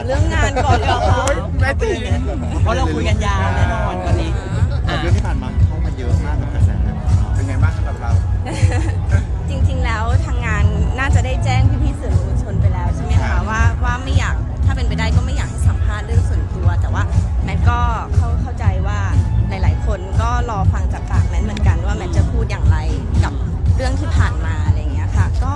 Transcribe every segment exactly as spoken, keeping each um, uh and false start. ามเรื่องงานก่อนก่อนเขาแม่ตีเพราะเราคุยกันยาวแน่นอนวันนี้เรื่องที่ผ่านมาเข้ามาเยอะมากกับกระแสเป็นไงบ้างสำหรับเราจริงๆแล้วทางงานน่าจะได้แจ้งพี่ๆสื่อมวลชนไปแล้วใช่ไหมคะว่าว่าไม่อยากถ้าเป็นไปได้ก็ไม่อยากให้สัมภาษณ์เรื่องส่วนตัวแต่ว่าแมทก็เข้าเข้าใจว่าหลายๆคนก็รอฟังจากปากแมทเหมือนกันว่าแมทจะพูดอย่างไรกับเรื่องที่ผ่านมาอะไรอย่างเงี้ยค่ะก็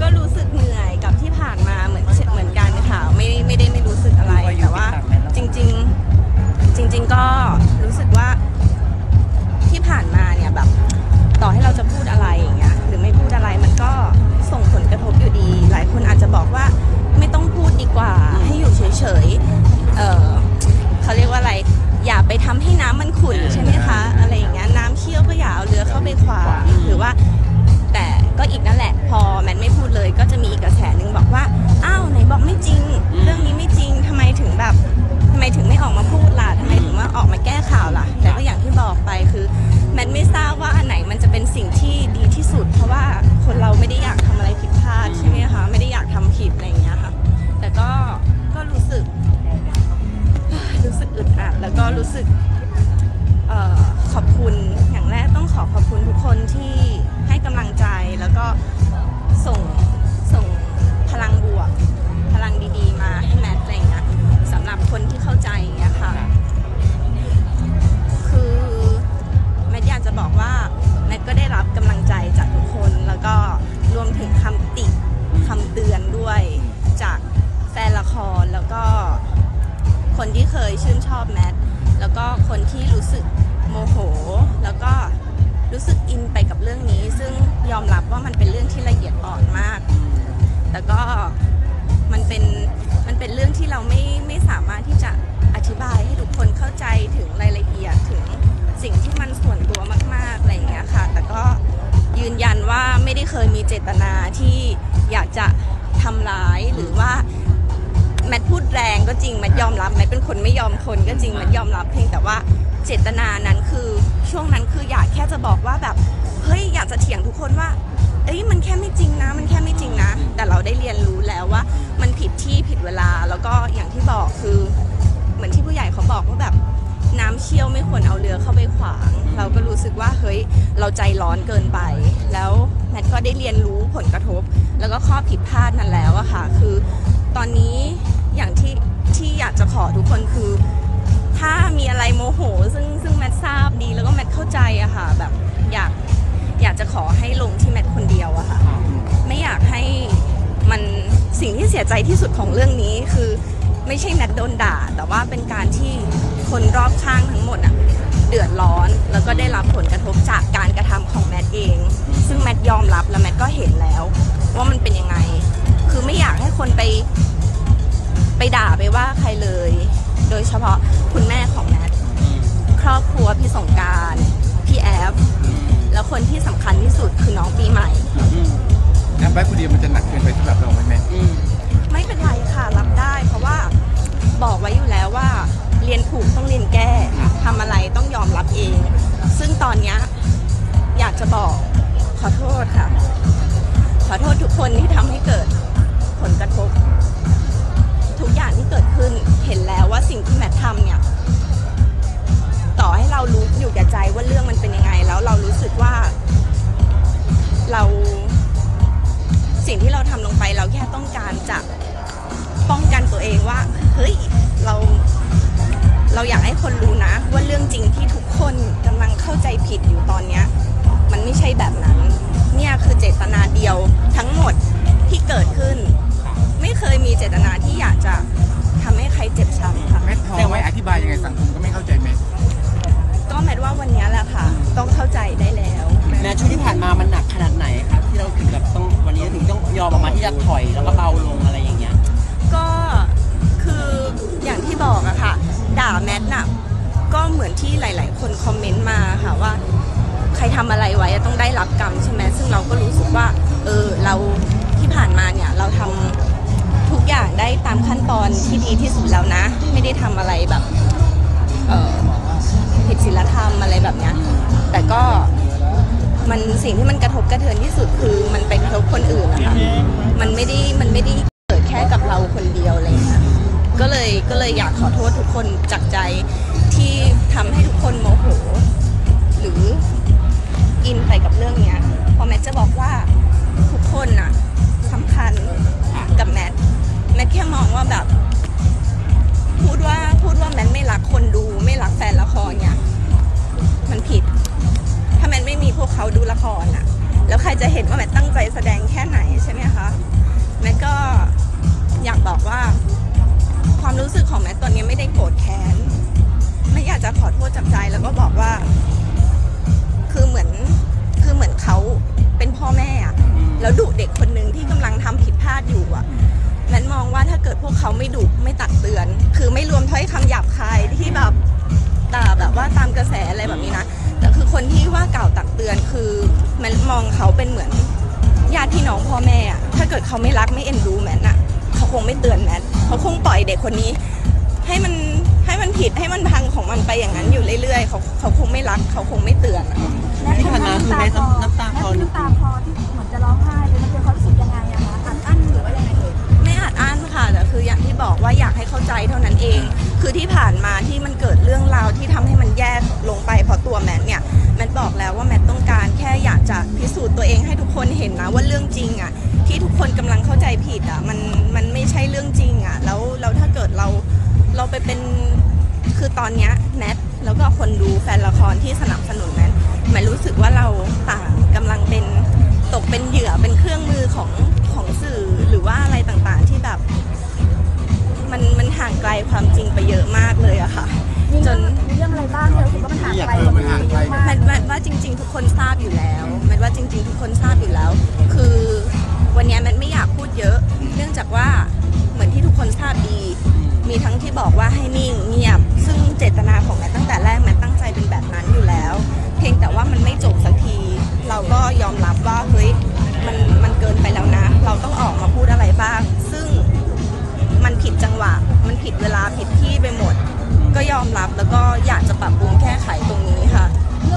ก็รู้สึกเหนื่อยกับที่ผ่านมาเหมือนเหมือนกันค่ะไม่ไม่ได้ไม่รู้สึกอะไรแต่ว่าจริงๆจริงๆก็รู้สึกว่าที่ผ่านมาเนี่ยแบบต่อให้เราจะพูดอะไรอย่างเงี้ยหรือไม่พูดอะไรมันก็ส่งผลกระทบอยู่ดีหลายคนอาจจะบอกว่าไม่ต้องพูดดีกว่าให้อยู่เฉยๆเอ่อเขาเรียกว่าอะไรอย่าไปทำให้น้ำมันขุ่นใช่ไหมคะอะไรอย่างเงี้ยน้ำเชี่ยวก็อย่าเอาเรือเข้าไปขวางหรือว่าแต่ก็อีกนั่นแหละพอแมทไม่พูดเลยก็จะมีอีกกระแสหนึ่งบอกว่าอ้าวไหนบอกไม่จริงเรื่องนี้ไม่จริงทำไมถึงแบบทำไมถึงไม่ออกมาพูดล่ะทำไมถึงว่าออกมาแก้ข่าวล่ะแต่ก็อย่างที่บอกไปคือแมทไม่ทราบว่าอันไหนมันจะเป็นสิ่งที่ดีที่สุดเพราะว่าคนเราไม่ได้อยากทำอะไรผิดพลาดใช่ไหมคะไม่ได้อยากทำผิดอะไรอย่างเงี้ยค่ะแต่ก็ก็รู้สึกรู้สึกอึดอัดแล้วก็รู้สึกขอบคุณอย่างแรกต้องขอขอบคุณทุกคนที่ให้กำลังใจแล้วก็ส่งส่งพลังบวกพลังดีๆมาให้แมทอะไรอย่างเงี้ยสำหรับคนที่เข้าใจอะค่ะคือแมทอยากจะบอกว่าแมทก็ได้รับกำลังใจจากทุกคนแล้วก็รวมถึงคำติคำเตือนด้วยจากแฟนละครแล้วก็คนที่เคยชื่นชอบแมทแล้วก็คนที่รู้สึกโมโหแล้วก็รู้สึกอินไปกับเรื่องนี้ซึ่งยอมรับว่ามันเป็นเรื่องที่ละเอียดอ่อนมากแต่ก็มันเป็นมันเป็นเรื่องที่เราไม่ไม่สามารถที่จะอธิบายให้ทุกคนเข้าใจถึงรายละเอียดถึงสิ่งที่มันส่วนตัวมากๆอะไรอย่างเงี้ยค่ะแต่ก็ยืนยันว่าไม่ได้เคยมีเจตนาที่อยากจะทำร้ายหรือว่าแมทพูดแรงก็จริงแมทยอมรับแมทเป็นคนไม่ยอมคนก็จริงแมทยอมรับเพียงแต่ว่าเจตนานั้นคือช่วงนั้นคืออยากแค่จะบอกว่าแบบเฮ้ยอยากจะเถียงทุกคนว่าเอ้ยมันแค่ไม่จริงนะมันแค่ไม่จริงนะแต่เราได้เรียนรู้แล้วว่ามันผิดที่ผิดเวลาแล้วก็อย่างที่บอกคือเหมือนที่ผู้ใหญ่เขาบอกว่าแบบน้ำเชี่ยวไม่ควรเอาเรือเข้าไปขวางเราก็รู้สึกว่าเฮ้ยเราใจร้อนเกินไปแล้วแมทก็ได้เรียนรู้ผลกระทบแล้วก็ข้อผิดพลาดนั้นแล้วอะค่ะคือตอนนี้อย่างที่ที่อยากจะขอทุกคนคือถ้ามีอะไรโมโหซึ่งซึ่งแมททราบดีแล้วก็แมทเข้าใจอะค่ะแบบอยากอยากจะขอให้ลงที่แมทคนเดียวอะค่ะไม่อยากให้มันสิ่งที่เสียใจที่สุดของเรื่องนี้คือไม่ใช่แมทโดนด่าแต่ว่าเป็นการที่คนรอบข้างทั้งหมดอะเดือดร้อนแล้วก็ได้รับผลกระทบจากการกระทำของแมทเองซึ่งแมทยอมรับและแมทก็เห็นแล้วว่ามันเป็นยังไงคือไม่อยากให้คนไปไปด่าไปว่าใครเลยโดยเฉพาะคุณแม่ของแมทครอบครัวพี่สงกรานต์พี่แอฟแล้วคนที่สำคัญที่สุดคือน้องปีใหม่แอฟไว้คนเดียวมันจะหนักเกินไปสำหรับเราไหมแม่ไม่เป็นไรค่ะรับได้เพราะว่าบอกไว้อยู่แล้วว่าเรียนถูกต้องเรียนแก้ทำอะไรต้องยอมรับเองซึ่งตอนนี้อยากจะบอกขอโทษค่ะขอโทษทุกคนที่ทำให้เกิดผลกระทบทุกอย่างที่เกิดขึ้นเห็นแล้วว่าสิ่งที่แมททำเนี่ยต่อให้เรารู้อยู่แก่ใจว่าเรื่องมันเป็นยังไงแล้วเรารู้สึกว่าเราสิ่งที่เราทำลงไปเราแค่ต้องการจะป้องกันตัวเองว่าเฮ้ยเราเราอยากให้คนรู้นะว่าเรื่องจริงที่ทุกคนกำลังเข้าใจผิดอยู่ตอนเนี้ยมันไม่ใช่แบบนั้นเนี่ยคือเจตนาเดียวทั้งหมดที่เกิดขึ้นไม่เคยมีเจตนาที่อยากจะทำให้ใครเจ็บช้ำค่ะแมทพอไว้อธิบายยังไงสังคมก็ไม่เข้าใจแมทก็แมทว่าวันนี้แหละค่ะต้องเข้าใจได้แล้วแมทช่วงที่ผ่านมามันหนักขนาดไหนคะที่เราถึงแบบต้องวันนี้ถึงต้องยอมออกมาที่จะถอยแล้วก็เบาลงอะไรอย่างเงี้ยก็คืออย่างที่บอกอะค่ะด่าแมทน่ะก็เหมือนที่หลายๆคนคอมเมนต์มาค่ะว่าใครทำอะไรไว้ต้องได้รับกรรมใช่ไหมซึ่งเราก็รู้สึกว่าเออเราที่ผ่านมาเนี่ยเราทำทุกอย่างได้ตามขั้นตอนที่ดีที่สุดแล้วนะไม่ได้ทำอะไรแบบผิดศีลธรรมอะไรแบบเนี้ยแต่ก็มันสิ่งที่มันกระทบกระเทือนที่สุดคือมันไปกระทบคนอื่นนะคะมันไม่ได้มันไม่ได้เกิดแค่ กับเราคนเดียวอะไรอย่างเงี้ยก็เลยก็เลยอยากขอโทษทุกคนจากใจที่ทำให้ทุกคนโมโหหรืออินไปกับเรื่องเนี้ยพอแมทจะบอกว่าทุกคนน่ะสำคัญกับแมทแมทแค่มองว่าแบบพูดว่าพูดว่าแมทไม่รักคนดูไม่รักแฟนละครเนี่ยมันผิดถ้าแมทไม่มีพวกเขาดูละครน่ะแล้วใครจะเห็นว่าแมทตั้งใจแสดงแค่ไหนใช่ไหมคะแมทก็อยากบอกว่าความรู้สึกของแมทตอนนี้ไม่ได้โกรธแค้นแมทอยากจะขอโทษจากใจแล้วก็บอกว่าคือเหมือนคือเหมือนเขาเป็นพ่อแม่อะแล้วดุเด็กคนนึงที่กำลังทำผิดพลาดอยู่อะแมทมองว่าถ้าเกิดพวกเขาไม่ดุไม่ตักเตือนคือไม่รวมถ้อยคำหยาบคายที่แบบตาแบบว่าตามกระแสอะไรแบบนี้นะแต่คือคนที่ว่าเก่าตักเตือนคือแมทมองเขาเป็นเหมือนญาติพี่น้องพ่อแม่อะถ้าเกิดเขาไม่รักไม่เอ็นดูแมทอะเขาคงไม่เตือนแมทเขาคงปล่อยเด็กคนนี้ให้มันให้มันผิดให้มันพังของมันไปอย่างนั้นอยู่เรื่อยๆเขาเขาคงไม่รักเขาคงไม่เตือนที่ผ่านมาคือแม่น้ำตาคลอน้ำตาคลอที่เหมือนจะร้องไห้เลยมันเป็นความรู้สึกยังไงอะคะอัดอั้นหรือว่ายังไงเอ่ยไม่อัดอั้นค่ะแต่คืออย่างที่บอกว่าอยากให้เข้าใจเท่านั้นเองคือที่ผ่านมาที่มันเกิดเรื่องราวที่ทำให้มันแย่ลงไปเพราะตัวแมทเนี่ยแมทบอกแล้วว่าแมทต้องการแค่อยากจะพิสูจน์ตัวเองให้ทุกคนเห็นนะว่าเรื่องจริงอะที่ทุกคนกำลังเข้าใจผิดอะมันมันไม่ใช่เรื่องจริงอะแล้วแล้วถ้าเกิดเราเราไปเป็นคือตอนเนี้ยแมทแล้วก็คนดูแฟนละครที่สนับสนุนแมทแมทรู้สึกว่าเราต่างกำลังเป็นตกเป็นเหยื่อเป็นเครื่องมือของของสื่อหรือว่าอะไรต่างๆที่แบบมันมันห่างไกลความจริงไปเยอะมากเลยอะค่ะจนเรื่องอะไรบ้างเราคิดว่ามันห่างไกลมันห่างไกลแมทแมทว่าจริงๆทุกคนทราบอยู่แล้วแมทว่าจริงๆทุกคนทราบอยู่แล้วคือวันนี้แมทไม่อยากพูดเยอะเนื่องจากว่าเหมือนที่ทุกคนทราบดีมีทั้งที่บอกว่าให้นิ่งเงียบซึ่งเจตนาของแมทตั้งแต่แรกแมทตั้งใจเป็นแบบนั้นอยู่แล้วเพียงแต่ว่ามันไม่จบสักทีเราก็ยอมรับว่าเฮ้ยมันมันเกินไปแล้วนะเราต้องออกมาพูดอะไรบ้างซึ่งมันผิดจังหวะมันผิดเวลาผิดที่ไปหมดก็ยอมรับแล้วก็อยากจะปรับปรุงแก้ไขตรงนี้ค่ะ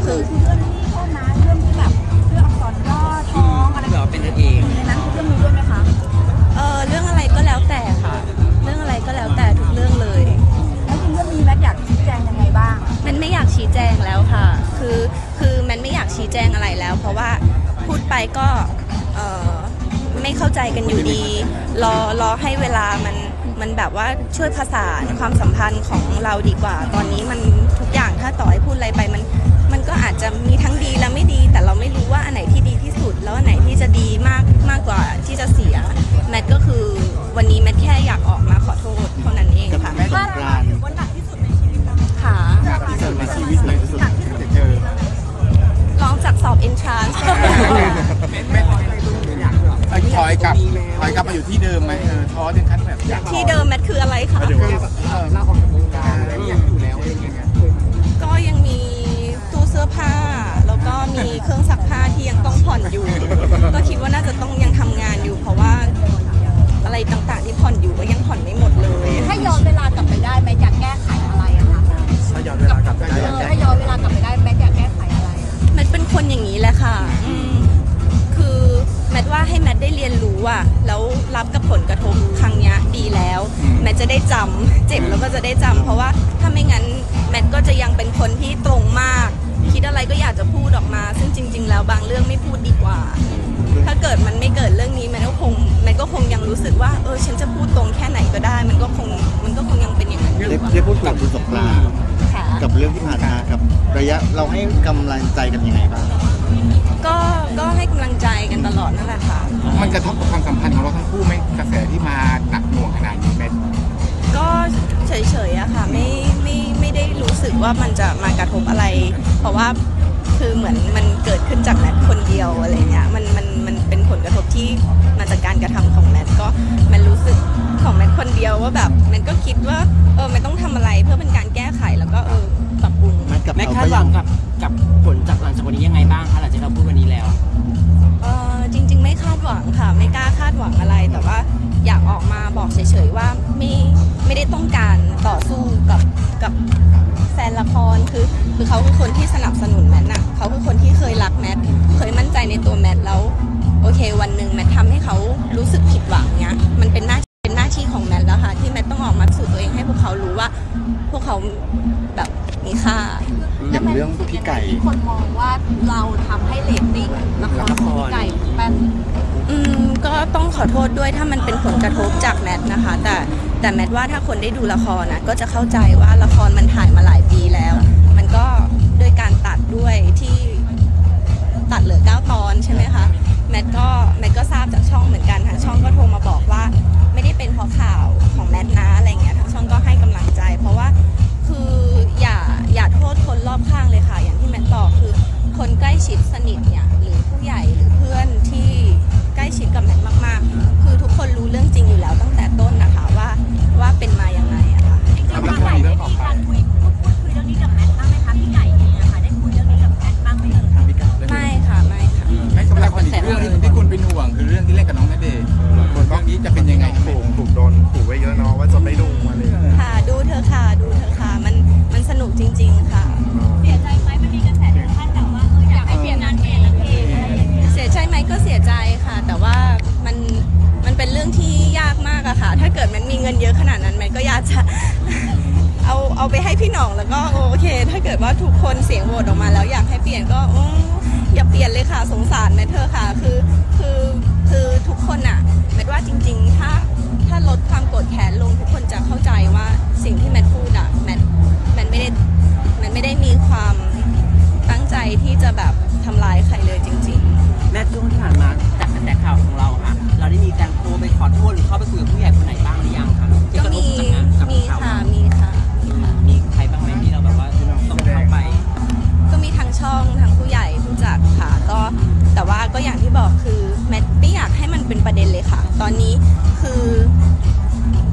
คือเรื่องที่โทษนะเรื่องที่แบบเรื่องอักษรย่อท้องอะไรแบบเป็นเองในนั้นคือเรื่องนี้ด้วยไหมคะเออเรื่องอะไรก็แล้วแต่ค่ะเรื่องอะไรก็แล้วแต่ทุกเรื่องเลยแล้วจริงๆมีแมทอยากชี้แจงยังไงบ้างมันไม่อยากชี้แจงแล้วค่ะคือคือมันไม่อยากชี้แจงอะไรแล้วเพราะว่าพูดไปก็เออไม่เข้าใจกันอยู่ดีรอรอให้เวลามันมันแบบว่าช่วยผสานความสัมพันธ์ของเราดีกว่าตอนนี้มันทุกอย่างถ้าต่อให้พูดอะไรไปมันมันก็อาจจะมีทั้งดีและไม่ดีแต่เราไม่รู้ว่าอันไหนที่ดีที่สุดแล้วอันไหนที่จะดีมากมากกว่าที่จะเสียแมทก็คือวันนี้แมทแค่อยากออกมาขอโทษเท่านั้นเองค่ะแมทสงกรานต์วันหนักที่สุดในชีวิตเราค่ะหนักที่สุดในชีวิตเลยที่สุดจะเจอลองจากสอบเอนทรานซ์ถอยกลับถอยกลับมาอยู่ที่เดิมไหมเออท้อถึงขั้นแบบที่เดิมแมทคืออะไรคะคือเราออกจากวงการแล้วยังอยู่แล้วอะไรอย่างเงี้ยก็ยังมีตู้เสื้อผ้าแล้วก็มีเครื่องซักผ้าที่ยังต้องผ่อนอยู่ก็คิดว่าน่าจะต้องยังทำงานอยู่เพราะว่าอะไรต่างๆที่ผ่อนอยู่ก็ยังผ่อนไม่หมดเลยถ้าย้อนเวลากลับไปได้แมทอยากแก้ไขอะไรอะคะถ้าย้อนเวลากลับไปได้ถ้าย้อนเวลากลับไปได้แมทอยากแก้ไขอะไรแมทเป็นคนอย่างนี้แหละค่ะคือแมทว่าให้แมทได้เรียนรู้อะแล้วรับกับผลกระทบครั้งนี้ดีแล้วแมทจะได้จำเจ็บแล้วก็จะได้จำเพราะว่าถ้าไม่งั้นแมทก็จะยังเป็นคนที่ตรงมากคิดอะไรก็อยากจะพูดออกมาซึ่งจริงๆแล้วบางเรื่องไม่พูดดีกว่าถ้าเกิดมันไม่เกิดเรื่องนี้มันก็คงมันก็คงยังรู้สึกว่าเออฉันจะพูดตรงแค่ไหนก็ได้มันก็คงมันก็คงยังเป็นอย่างนั้นได้พูดกับคุณสงกรานต์กับเรื่องที่ผ่านมากับระยะเราให้กำลังใจกันยังไงบ้างก็ก็ให้กำลังใจกันตลอดนั่นแหละค่ะมันกระทบกับความสัมพันธ์ของเราทั้งคู่ไหมกระแสที่มาหนักหน่วงขนาดนี้เป็นก็เฉยๆอะค่ะไม่ไม่ไม่ได้รู้สึกว่ามันจะมากระทบอะไรเพราะว่าคือเหมือนมันเกิดขึ้นจากแมทคนเดียวอะไรเงี้ยมันมันมันเป็นผลกระทบที่มาจากการกระทำของแมทก็แมทรู้สึกของแมทคนเดียวว่าแบบแมทก็คิดว่าเออแมทต้องทำอะไรเพื่อเป็นการแก้ไขแล้วก็เออปรับปรุงแมทกับแมทคาดหวังกับกับผลจากหลังจากวันนี้ยังไงบ้างคะหลังจากเราพูดวันนี้แล้วเออจริงๆไม่คาดหวังค่ะไม่กล้าคาดหวังอะไรแต่ว่าอยากออกมาบอกเฉยๆว่าไม่ไม่ได้ต้องการต่อสู้กับกับแฟนละครคือคือเขาคือคนที่สนับสนุนแมทน่ะเขาคือคนที่เคยรักแมทเคยมั่นใจในตัวแมทแล้วโอเควันหนึ่งแมททำให้เขารู้สึกผิดหวังเนี้ยมันเป็นหน้าเป็นหน้า ไก่ที่คนมองว่าเราทำให้เรตติ้งละครของพี่ไก่แป๊บอืมก็ต้องขอโทษด้วยถ้ามันเป็นผลกระทบจากแมทนะคะแต่แต่แมทว่าถ้าคนได้ดูละครนะก็จะเข้าใจว่าละครมันถ่ายมาหลายปีแล้วมันก็ด้วยการตัดด้วยที่ตัดเหลือเก้าตอนใช่ไหมคะแมทก็แมทก็ทราบจากช่องเหมือนกันทางช่องก็โทรมาบอกว่าไม่ได้เป็นเพราะข่าวของแมทนะอะไรเงี้ยทางช่องก็ให้กำลังใจเพราะว่าคืออย่าอย่าโทษคนรอบข้างเลยค่ะอย่างที่แมทบอกคือคนใกล้ชิดสนิทเนี่ยหรือผู้ใหญ่หรือเพื่อนที่ใกล้ชิดกับแมทมากๆคือทุกคนรู้เรื่องจริงอยู่แล้วตั้งแต่ต้นนะคะว่าว่าเป็นมาอย่างไรอะค่ะจริงๆพี่ไก่ได้มีการคุยพูดคุยเรื่องนี้กับแมทบ้างไหมคะพี่ไก่เองอะค่ะได้คุยเรื่องนี้กับแมทบ้างไหมไม่ค่ะไม่ค่ะไม่กำลังคนเรื่องที่คุณเป็นห่วงคือเรื่องที่เล่นกับน้องณเดชน์บทเรื่องนี้จะเป็นยังไงถูกถูกโดนถูกไว้เยอะเนาะว่าจะไม่ดูมาเลยค่ะดูเธอค่ะดูเธอค่ะมันมันสนุกจริงๆค่ะเสียใจไหมมันมีกระแสท่านแต่ว่าอยากให้เปลี่ยนนานเองละเองเสียใจไหมก็เสียใจค่ะแต่ว่ามันมันเป็นเรื่องที่ยากมากอะค่ะถ้าเกิดมันมีเงินเยอะขนาดนั้นมันก็อยากจะเอาเอาไปให้พี่หน่องแล้วก็โอเคถ้าเกิดว่าทุกคนเสียงโหวตออกมาแล้วอยากให้เปลี่ยนก็อย่าเปลี่ยนเลยค่ะสงสารแมทเธอค่ะคือคือคือทุกคนอะแมทว่าจริงๆถ้าถ้าลดความโกรธแค้นลงทุกคนจะเข้าใจว่าสิ่งที่แมทพูดอะแมทแมทไม่ได้แมทไม่ได้มีความตั้งใจที่จะแบบทำร้ายใครเลยจริงๆแมทช่วงที่ผ่านมาจากกระแสข่าวของเราค่ะเราได้มีการโทรไปขอโทษหรือเข้าไปคุยกับผู้ใหญ่คนไหนบ้างหรือยังคะก็มีมีค่ะมีค่ะมีใครบ้างไหมที่เราแบบว่าต้องเข้าไปก็มีทางช่องทางผู้ใหญ่ผู้จัดค่ะก็แต่ว่าก็อย่างที่บอกคือแมทไม่อยากให้มันเป็นประเด็นเลยค่ะตอนนี้คือ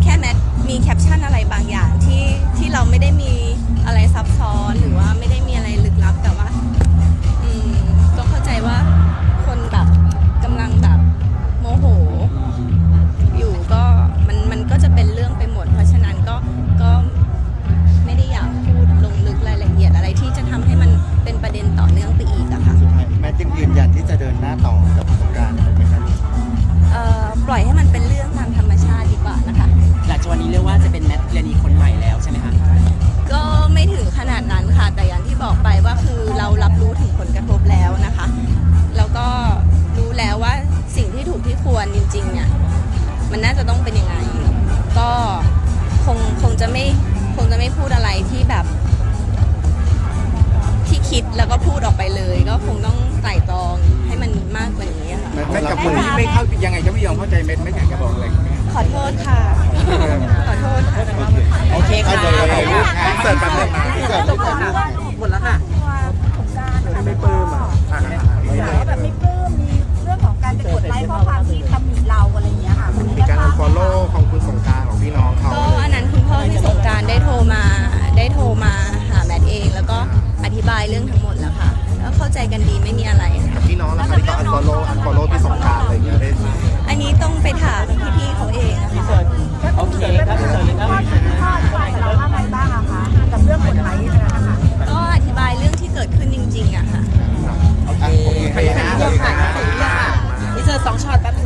แค่แมทมีแคปชั่นอะไรบางอย่างที่ที่เราไม่ได้มีอะไรซับซ้อนหรือว่าไม่ได้มีอะไรลึกลับแต่ว่าอืมก็เข้าใจว่าคนแบบกำลังแบบโมโหอยู่ก็มันมันก็จะเป็นเรื่องไปหมดเพราะฉะนั้นก็ก็ไม่ได้อยากพูดลงลึกรายละเอียดอะไรที่จะทำให้มันเป็นประเด็นต่อเนื่องไปอีกอะค่ะแม่จึงยืนยันที่จะเดินหน้าต่อกับสงครามไหมคะเอ่อปล่อยให้มันเป็นเรื่องตามธรรมชาติดีกว่านะคะหลังจากวันนี้เรียกว่าจะเป็นแมทเรียนีคนใหม่แล้วใช่ไหมคะก็ไม่ถึงขนาดนั้นค่ะแต่อย่างที่บอกไปว่าคือเรารับรู้ถึงผลกระทบแล้วนะคะแล้วก็รู้แล้วว่าสิ่งที่ถูกที่ควรจริงๆเนี่ยมันน่าจะต้องเป็นยังไงก็คงคงจะไม่คงจะไม่พูดอะไรที่แบบที่คิดแล้วก็พูดออกไปเลยก็คงต้องไต่ตองให้มันมากกว่านี้ค่ะแม่กับคนที่ไม่เข้ายังไงจะไม่ยอมเข้าใจแมทไม่อยากจะบอกอะไร